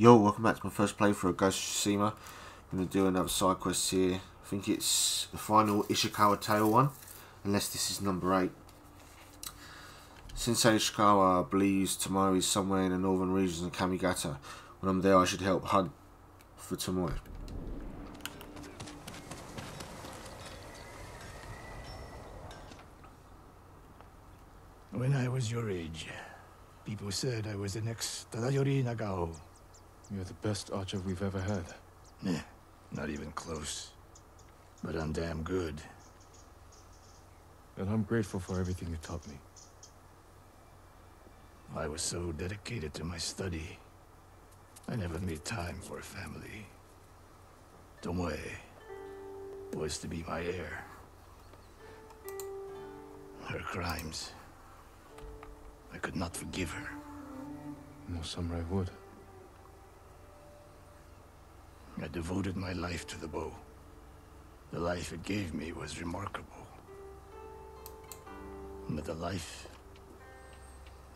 Yo, welcome back to my first playthrough of Ghost of Tsushima. I'm going to do another side quest here. I think it's the final Ishikawa Tale one, unless this is number 8. Sensei Ishikawa believes Tomoe is somewhere in the northern regions of Kamigata. When I'm there, I should help hunt for Tomoe. When I was your age, people said I was the next Tadayori Nagao. You're the best archer we've ever had. Nah, not even close. But I'm damn good. And I'm grateful for everything you taught me. I was so dedicated to my study. I never made time for a family. Tomoe was to be my heir. Her crimes, I could not forgive her. No samurai would. I devoted my life to the bow. The life it gave me was remarkable. But the life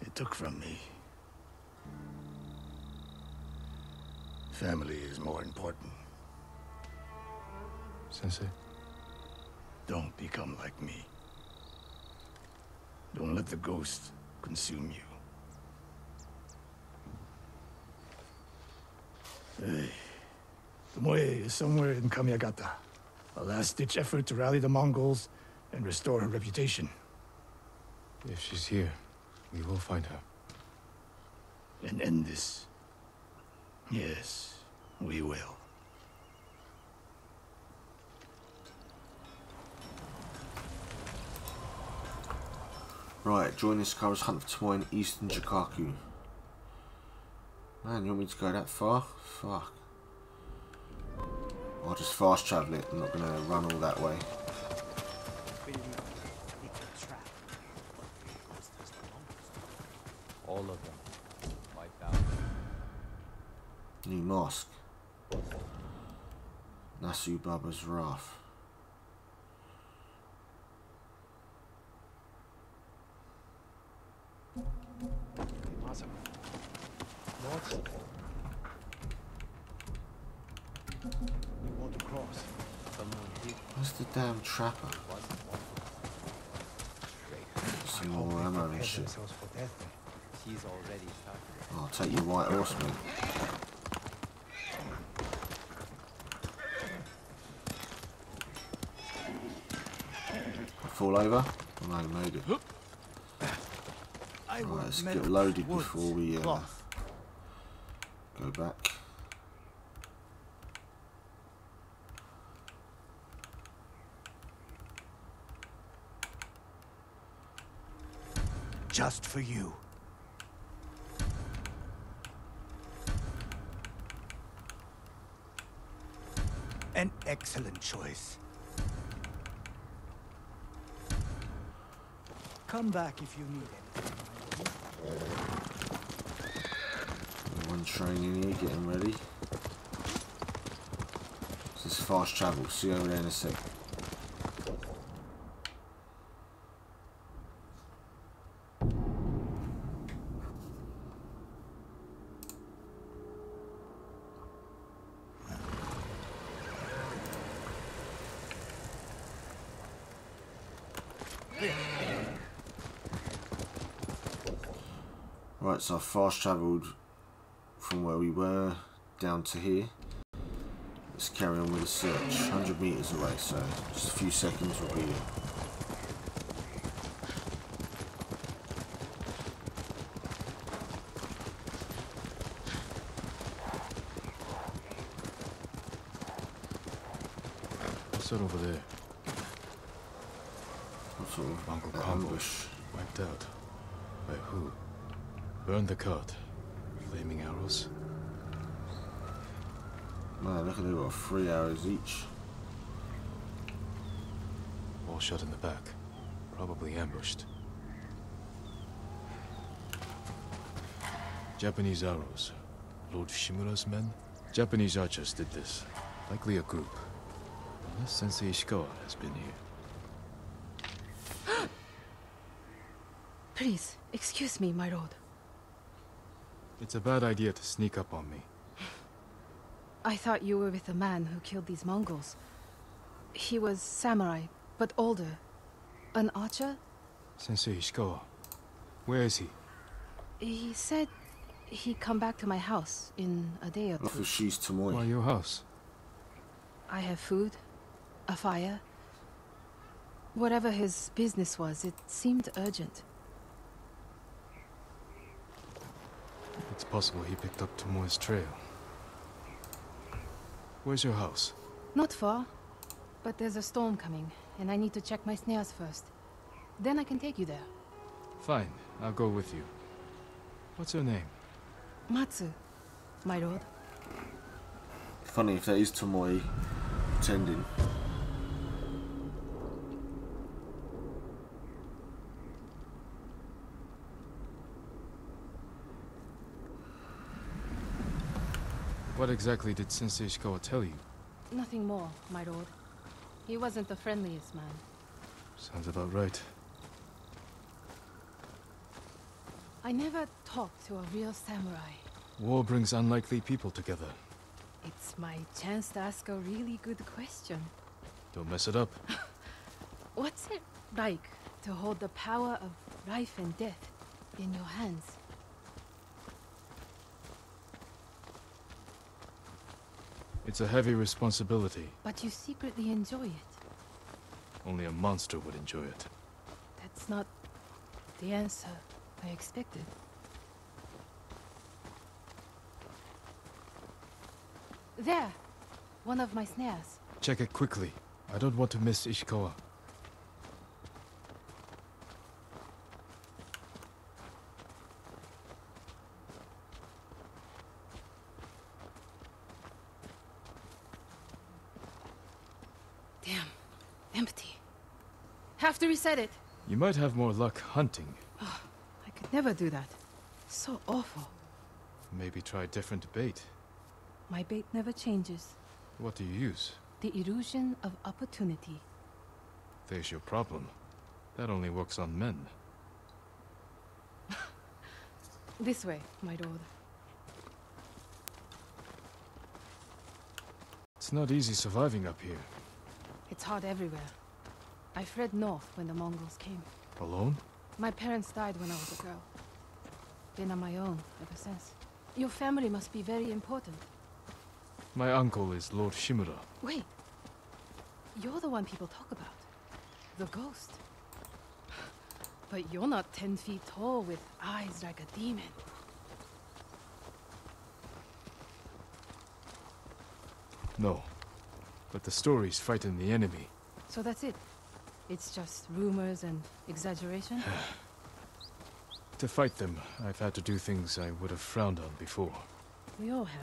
it took from me. Family is more important. Sensei? Don't become like me. Don't let the ghost consume you. Hey. Tomoe is somewhere in Kamigata. A last-ditch effort to rally the Mongols and restore her reputation. If she's here, we will find her. And end this. Yes, we will. Right, join Ishikawa's hunt for Tomoe in eastern Chikaku. Man, you want me to go that far? Fuck. I'll just fast travel it. I'm not going to run all that way. All of them. New mosque. Nasu Baba's Wrath. Where's the damn trapper? Some more ammo and shit. Oh, I'll take your white horseman. Fall over? Oh no, made it. Right, let's get loaded before we go back. Just for you. An excellent choice. Come back if you need it. One train in here, getting ready. This is fast travel. See you over there in a sec. Right, so I've fast travelled from where we were down to here. Let's carry on with the search. 100 metres away, so just a few seconds we'll be there. What's that over there? What sort of Mongol ambush? Wiped out. By who? Burn the cart. Flaming arrows. Man, look at they've got 3 arrows each. All shot in the back. Probably ambushed. Japanese arrows. Lord Shimura's men? Japanese archers did this. Likely a group. Unless Sensei Ishikawa has been here. Please, excuse me, my lord. It's a bad idea to sneak up on me. I thought you were with the man who killed these Mongols. He was samurai, but older. An archer? Sensei Ishikawa. Where is he? He said he'd come back to my house in a day or two. So she's Tomoe. Why your house? I have food, a fire. Whatever his business was, it seemed urgent. It's possible he picked up Tomoe's trail. Where's your house? Not far, but there's a storm coming, and I need to check my snares first. Then I can take you there. Fine, I'll go with you. What's your name? Matsu, my lord. Funny if that is Tomoe pretending. What exactly did Sensei Ishikawa tell you? Nothing more, my lord. He wasn't the friendliest man. Sounds about right. I never talked to a real samurai. War brings unlikely people together. It's my chance to ask a really good question. Don't mess it up. What's it like to hold the power of life and death in your hands? It's a heavy responsibility. But you secretly enjoy it. Only a monster would enjoy it. That's not the answer I expected. There! One of my snares. Check it quickly. I don't want to miss Ishikawa. After we said it. You might have more luck hunting. Oh, I could never do that. So awful. Maybe try different bait. My bait never changes. What do you use? The illusion of opportunity. There's your problem. That only works on men. This way, my lord. It's not easy surviving up here. It's hard everywhere. I fled north when the Mongols came. Alone? My parents died when I was a girl. Been on my own ever since. Your family must be very important. My uncle is Lord Shimura. Wait. You're the one people talk about. The ghost. But you're not 10 feet tall with eyes like a demon. No. But the stories frighten the enemy. So that's it. It's just rumors and exaggeration? To fight them, I've had to do things I would have frowned on before. We all have.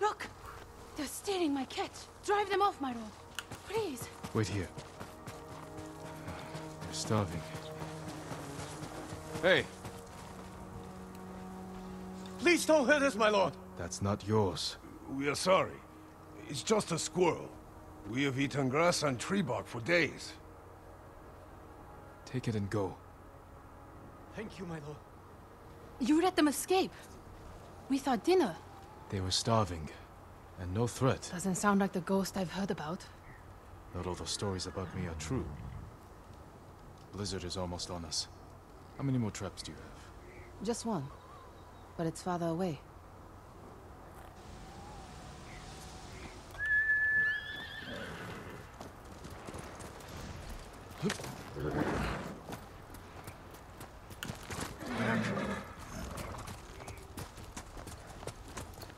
Look! They're stealing my catch! Drive them off, my lord! Please! Wait here. They're starving. Hey! Please don't hurt us, my lord! That's not yours. We are sorry. It's just a squirrel. We have eaten grass and tree bark for days. Take it and go. Thank you, my lord. You let them escape? With our dinner? They were starving. And no threat. Doesn't sound like the ghost I've heard about. Not all the stories about me are true. Blizzard is almost on us. How many more traps do you have? Just one, but it's farther away.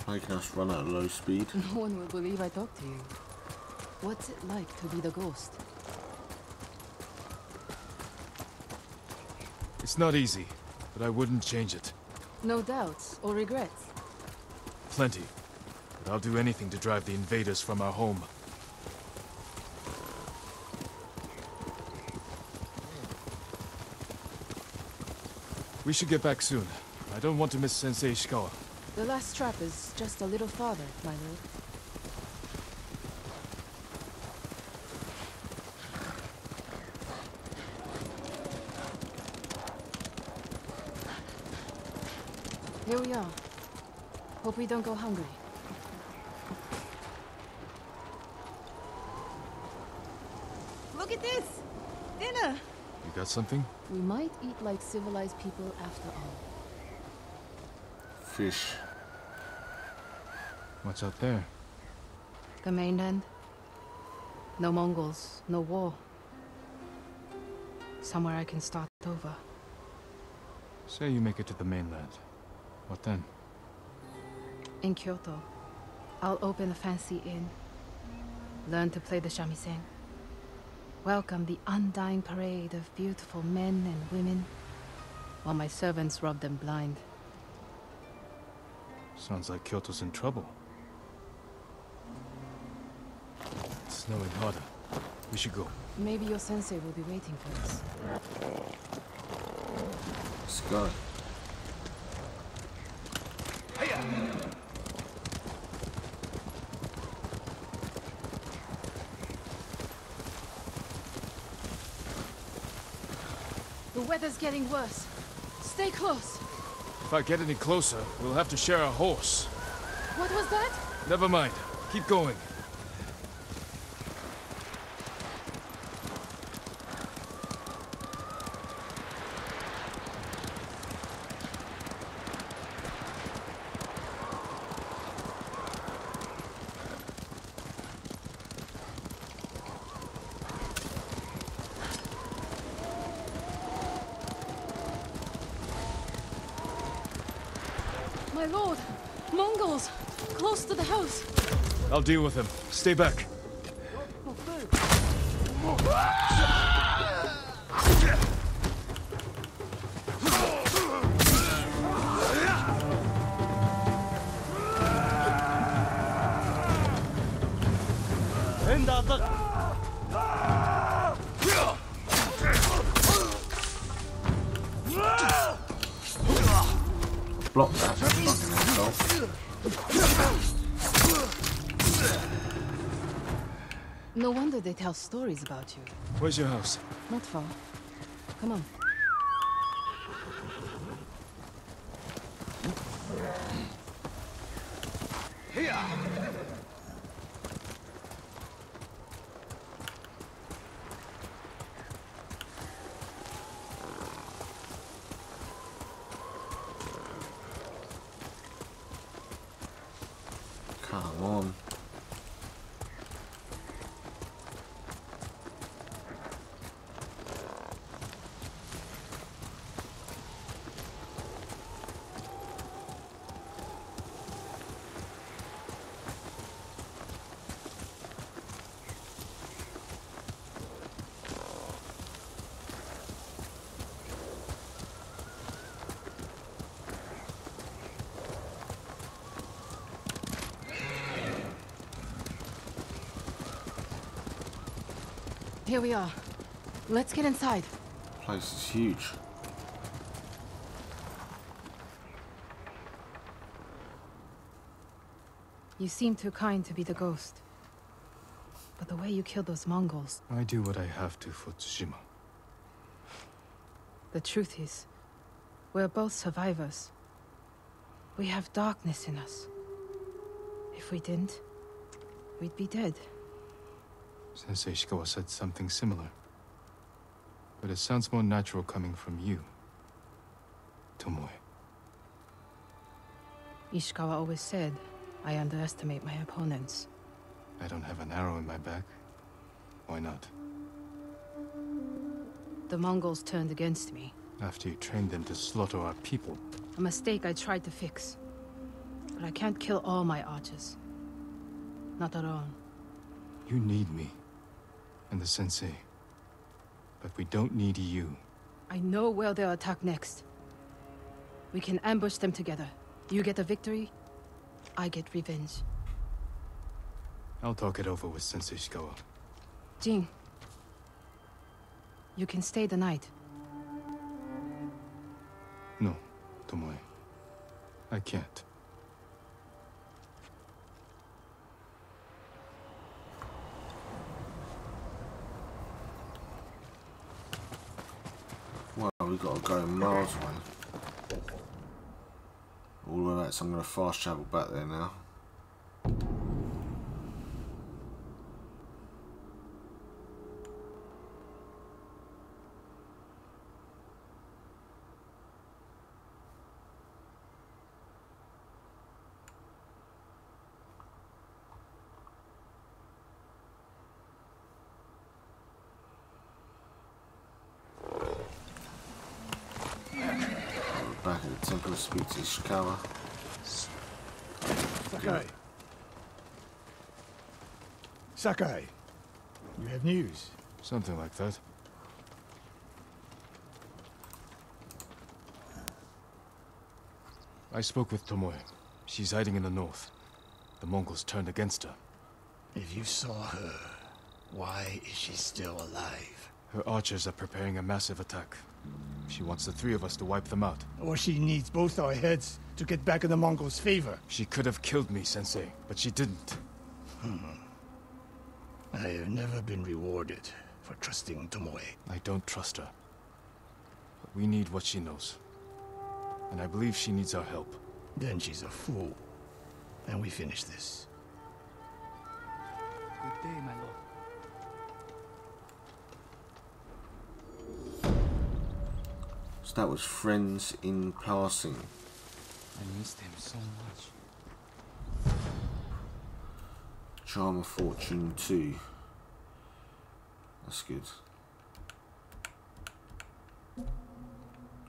I can just run at low speed. No one will believe I talked to you. What's it like to be the ghost? It's not easy, but I wouldn't change it. No doubts or regrets? Plenty. But I'll do anything to drive the invaders from our home. We should get back soon. I don't want to miss Sensei Ishikawa. The last trap is just a little farther, my lord. Here we are. Hope we don't go hungry. Look at this! Dinner! You got something? We might eat like civilized people after all. Fish. What's out there? The mainland. No Mongols, no war. Somewhere I can start over. Say you make it to the mainland. What then? In Kyoto, I'll open a fancy inn. Learn to play the shamisen. Welcome the undying parade of beautiful men and women, while my servants rob them blind. Sounds like Kyoto's in trouble. It's snowing harder. We should go. Maybe your sensei will be waiting for us. Let's go. The weather's getting worse. Stay close. If I get any closer, we'll have to share a horse. What was that? Never mind. Keep going. My lord! Mongols! Close to the house! I'll deal with them. Stay back. Block that. No wonder they tell stories about you. Where's your house? Not far. Come on. Here. Come on. Here we are. Let's get inside. Place is huge. You seem too kind to be the ghost. But the way you killed those Mongols... I do what I have to for Tsushima. The truth is, we're both survivors. We have darkness in us. If we didn't, we'd be dead. Sensei Ishikawa said something similar. But it sounds more natural coming from you, Tomoe. Ishikawa always said, I underestimate my opponents. I don't have an arrow in my back. Why not? The Mongols turned against me. After you trained them to slaughter our people. A mistake I tried to fix. But I can't kill all my archers. Not alone. You need me. And the sensei. But we don't need you. I know where they'll attack next. We can ambush them together. You get a victory, I get revenge. I'll talk it over with Sensei Ishikawa. Jin. You can stay the night. No, Tomoe. I can't. Well, we gotta go miles away. all the way back, so I'm going to fast travel back there now. Speak to Ishikawa. Sakai. Sakai, you have news. Something like that. I spoke with Tomoe. She's hiding in the north. The Mongols turned against her. If you saw her, why is she still alive? Her archers are preparing a massive attack. She wants the three of us to wipe them out. Or she needs both our heads to get back in the Mongols' favor. She could have killed me, Sensei, but she didn't. I have never been rewarded for trusting Tomoe. I don't trust her. But we need what she knows. And I believe she needs our help. Then she's a fool. And we finish this. Good day, my lord. That was Friends in Passing. I missed him so much. Charm of Fortune 2. That's good.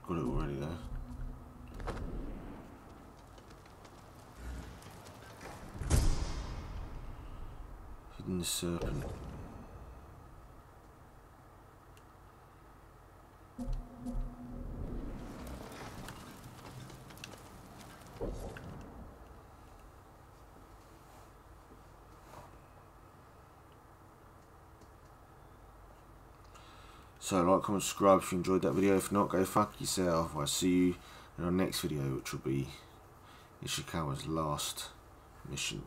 Got it already there. Hidden Serpent. So like, comment, subscribe if you enjoyed that video. If not, go fuck yourself. I'll see you in our next video, which will be Ishikawa's last mission.